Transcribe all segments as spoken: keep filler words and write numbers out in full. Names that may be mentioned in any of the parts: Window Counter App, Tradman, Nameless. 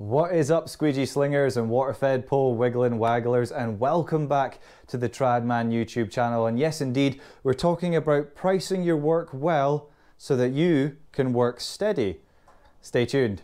What is up, squeegee slingers and water-fed pole wiggling wagglers, and welcome back to the Tradman YouTube channel. And yes indeed, we're talking about pricing your work well so that you can work steady. Stay tuned.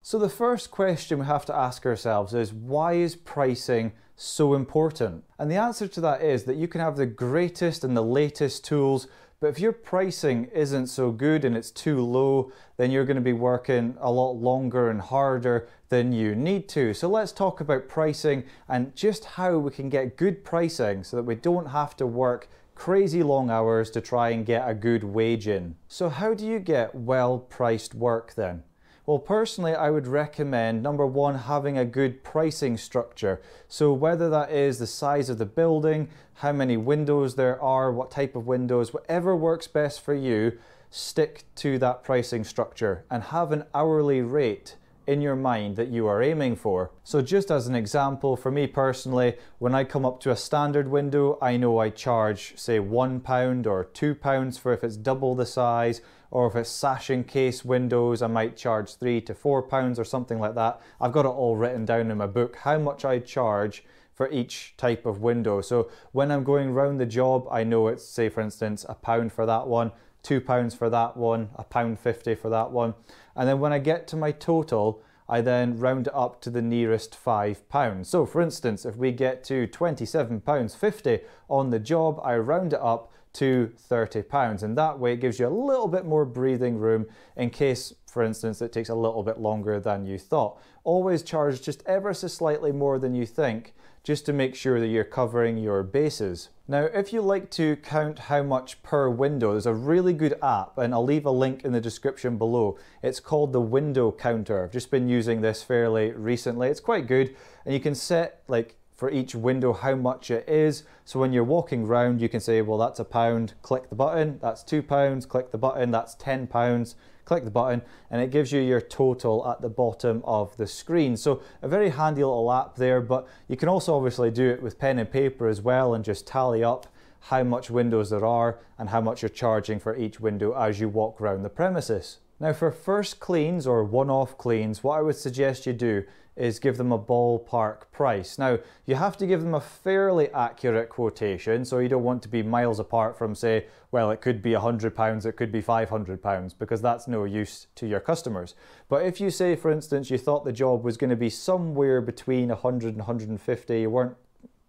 So the first question we have to ask ourselves is, why is pricing so important? And the answer to that is that you can have the greatest and the latest tools, but if your pricing isn't so good and it's too low, then you're going to be working a lot longer and harder than you need to. So let's talk about pricing and just how we can get good pricing so that we don't have to work crazy long hours to try and get a good wage in. So how do you get well-priced work then? Well, personally, I would recommend, number one, having a good pricing structure. So whether that is the size of the building, how many windows there are, what type of windows, whatever works best for you, stick to that pricing structure and have an hourly rate in your mind that you are aiming for. So just as an example, for me personally, when I come up to a standard window, I know I charge say one pound or two pounds for if it's double the size, or if it's sash and case windows, I might charge three to four pounds or something like that. I've got it all written down in my book, how much I charge for each type of window. So when I'm going round the job, I know it's, say for instance, a pound for that one, two pounds for that one, a pound fifty for that one. And then when I get to my total, I then round it up to the nearest five pounds. So for instance, if we get to twenty-seven pounds fifty on the job, I round it up to thirty pounds. And that way it gives you a little bit more breathing room in case, for instance, it takes a little bit longer than you thought. Always charge just ever so slightly more than you think, just to make sure that you're covering your bases. Now, if you like to count how much per window, there's a really good app, and I'll leave a link in the description below. It's called the Window Counter. I've just been using this fairly recently. It's quite good, and you can set, like, for each window how much it is. So when you're walking round, you can say, well, that's a pound, click the button, that's two pounds, click the button, that's ten pounds, click the button, and it gives you your total at the bottom of the screen. So a very handy little app there, but you can also obviously do it with pen and paper as well and just tally up how much windows there are and how much you're charging for each window as you walk around the premises. Now, for first cleans or one-off cleans, what I would suggest you do is give them a ballpark price. Now, you have to give them a fairly accurate quotation, so you don't want to be miles apart from, say, well, it could be one hundred pounds, it could be five hundred pounds, because that's no use to your customers. But if you say, for instance, you thought the job was going to be somewhere between one hundred and one hundred fifty, you weren't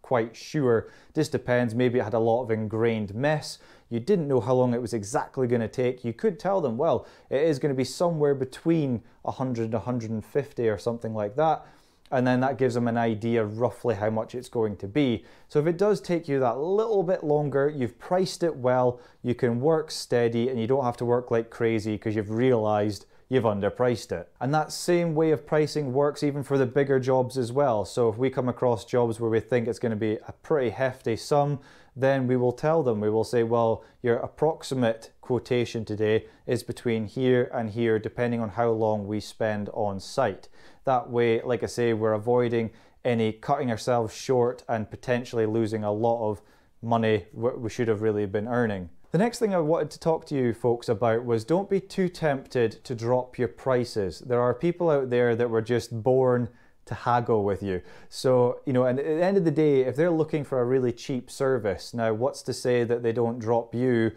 quite sure, this depends, maybe it had a lot of ingrained mess, you didn't know how long it was exactly going to take, you could tell them, well, it is going to be somewhere between one hundred and one hundred fifty or something like that, and then that gives them an idea roughly how much it's going to be. So if it does take you that little bit longer, you've priced it well, you can work steady, and you don't have to work like crazy because you've realized you've underpriced it. And that same way of pricing works even for the bigger jobs as well. So if we come across jobs where we think it's going to be a pretty hefty sum, then we will tell them, we will say, well, your approximate quotation today is between here and here, depending on how long we spend on site. That way, like I say, we're avoiding any cutting ourselves short and potentially losing a lot of money we should have really been earning. The next thing I wanted to talk to you folks about was, don't be too tempted to drop your prices. There are people out there that were just born to haggle with you. So, you know, and at the end of the day, if they're looking for a really cheap service, now what's to say that they don't drop you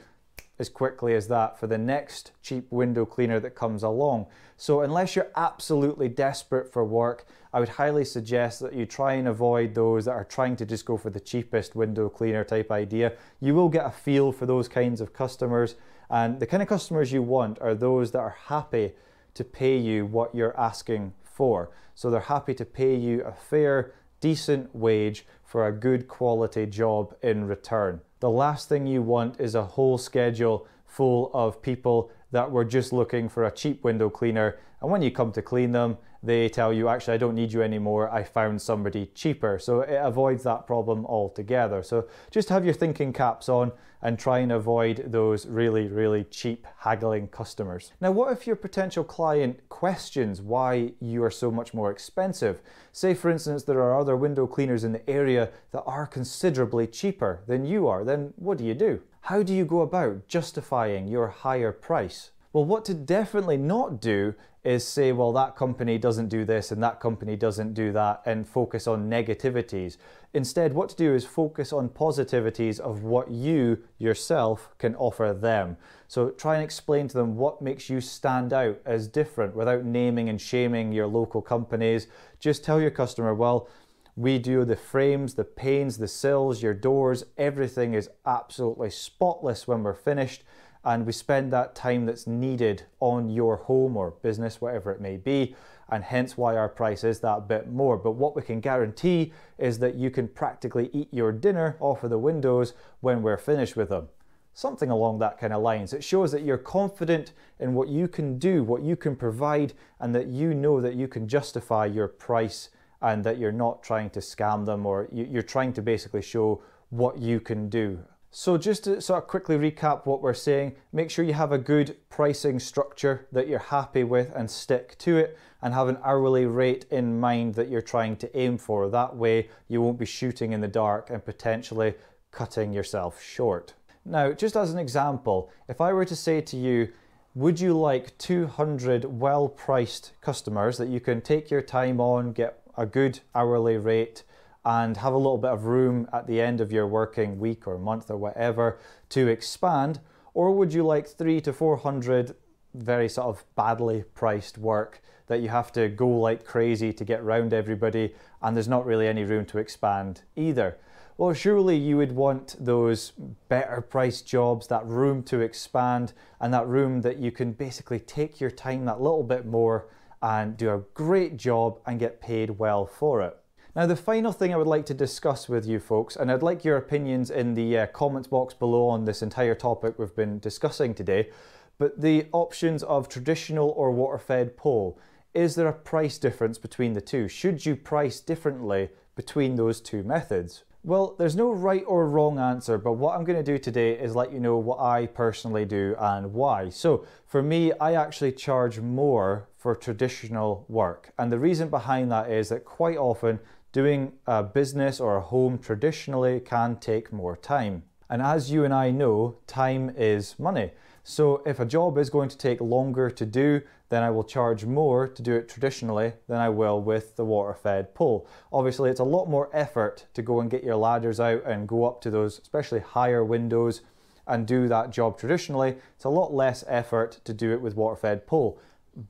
as quickly as that for the next cheap window cleaner that comes along? So unless you're absolutely desperate for work, I would highly suggest that you try and avoid those that are trying to just go for the cheapest window cleaner type idea. You will get a feel for those kinds of customers, and the kind of customers you want are those that are happy to pay you what you're asking for. So they're happy to pay you a fair, decent wage for a good quality job in return. The last thing you want is a whole schedule full of people that were just looking for a cheap window cleaner, and when you come to clean them, they tell you, actually, I don't need you anymore, I found somebody cheaper. So it avoids that problem altogether. So just have your thinking caps on and try and avoid those really, really cheap haggling customers. Now, what if your potential client questions why you are so much more expensive? Say, for instance, there are other window cleaners in the area that are considerably cheaper than you are. Then what do you do? How do you go about justifying your higher price? Well, what to definitely not do is say, well, that company doesn't do this and that company doesn't do that, and focus on negativities. Instead, what to do is focus on positivities of what you yourself can offer them. So try and explain to them what makes you stand out as different without naming and shaming your local companies. Just tell your customer, well, we do the frames, the panes, the sills, your doors, everything is absolutely spotless when we're finished. And we spend that time that's needed on your home or business, whatever it may be, and hence why our price is that bit more. But what we can guarantee is that you can practically eat your dinner off of the windows when we're finished with them. Something along that kind of lines. It shows that you're confident in what you can do, what you can provide, and that you know that you can justify your price and that you're not trying to scam them, or you're trying to basically show what you can do. So just to sort of quickly recap what we're saying, make sure you have a good pricing structure that you're happy with and stick to it, and have an hourly rate in mind that you're trying to aim for. That way you won't be shooting in the dark and potentially cutting yourself short. Now, just as an example, if I were to say to you, would you like two hundred well-priced customers that you can take your time on, get a good hourly rate, and have a little bit of room at the end of your working week or month or whatever to expand? Or would you like three to four hundred very sort of badly priced work that you have to go like crazy to get round everybody, and there's not really any room to expand either? Well, surely you would want those better priced jobs, that room to expand, and that room that you can basically take your time that little bit more and do a great job and get paid well for it. Now, the final thing I would like to discuss with you folks, and I'd like your opinions in the uh, comments box below on this entire topic we've been discussing today, but the options of traditional or water-fed pole. Is there a price difference between the two? Should you price differently between those two methods? Well, there's no right or wrong answer, but what I'm going to do today is let you know what I personally do and why. So for me, I actually charge more for traditional work. And the reason behind that is that quite often doing a business or a home traditionally can take more time. And as you and I know, time is money. So if a job is going to take longer to do, then I will charge more to do it traditionally than I will with the water-fed pole. Obviously, it's a lot more effort to go and get your ladders out and go up to those, especially higher windows, and do that job traditionally. It's a lot less effort to do it with water-fed pole.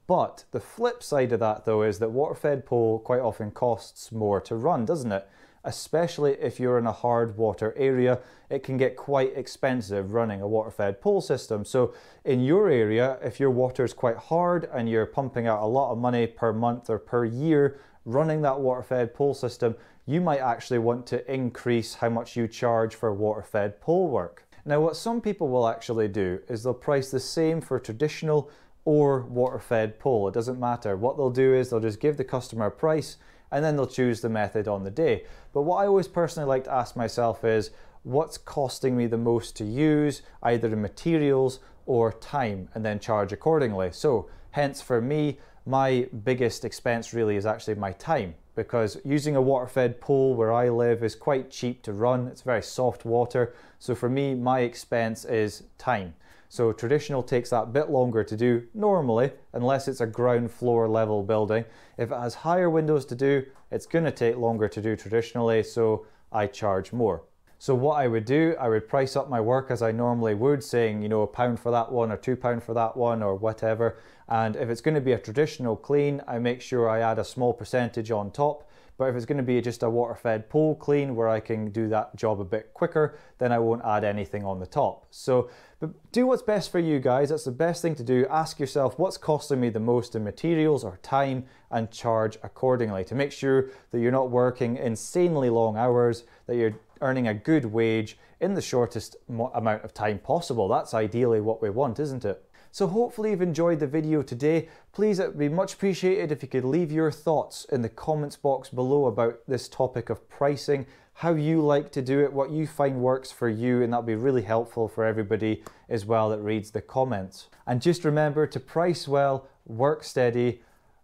But the flip side of that, though, is that water-fed pole quite often costs more to run, doesn't it? Especially if you're in a hard water area, it can get quite expensive running a water-fed pole system. So in your area, if your water is quite hard and you're pumping out a lot of money per month or per year running that water-fed pole system, you might actually want to increase how much you charge for water-fed pole work. Now, what some people will actually do is they'll price the same for traditional or water-fed pole. It doesn't matter. What they'll do is they'll just give the customer a price, and then they'll choose the method on the day. But what I always personally like to ask myself is, what's costing me the most to use, either in materials or time, and then charge accordingly. So hence for me, my biggest expense really is actually my time, because using a water-fed pole where I live is quite cheap to run. It's very soft water. So for me, my expense is time. So traditional takes that bit longer to do normally, unless it's a ground floor level building. If it has higher windows to do, it's going to take longer to do traditionally, so I charge more. So what I would do, I would price up my work as I normally would, saying, you know, a pound for that one or two pound for that one or whatever. And if it's going to be a traditional clean, I make sure I add a small percentage on top. But if it's going to be just a water-fed pole clean where I can do that job a bit quicker, then I won't add anything on the top. So but do what's best for you guys. That's the best thing to do. Ask yourself, what's costing me the most in materials or time, and charge accordingly to make sure that you're not working insanely long hours, that you're earning a good wage in the shortest amount of time possible. That's ideally what we want, isn't it? So hopefully you've enjoyed the video today. Please, it would be much appreciated if you could leave your thoughts in the comments box below about this topic of pricing, how you like to do it, what you find works for you, and that'll be really helpful for everybody as well that reads the comments. And just remember to price well, work steady,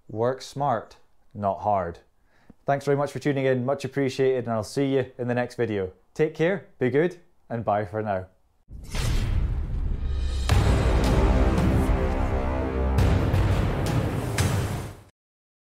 work smart, not hard. Thanks very much for tuning in, much appreciated, and I'll see you in the next video. Take care, be good, and bye for now.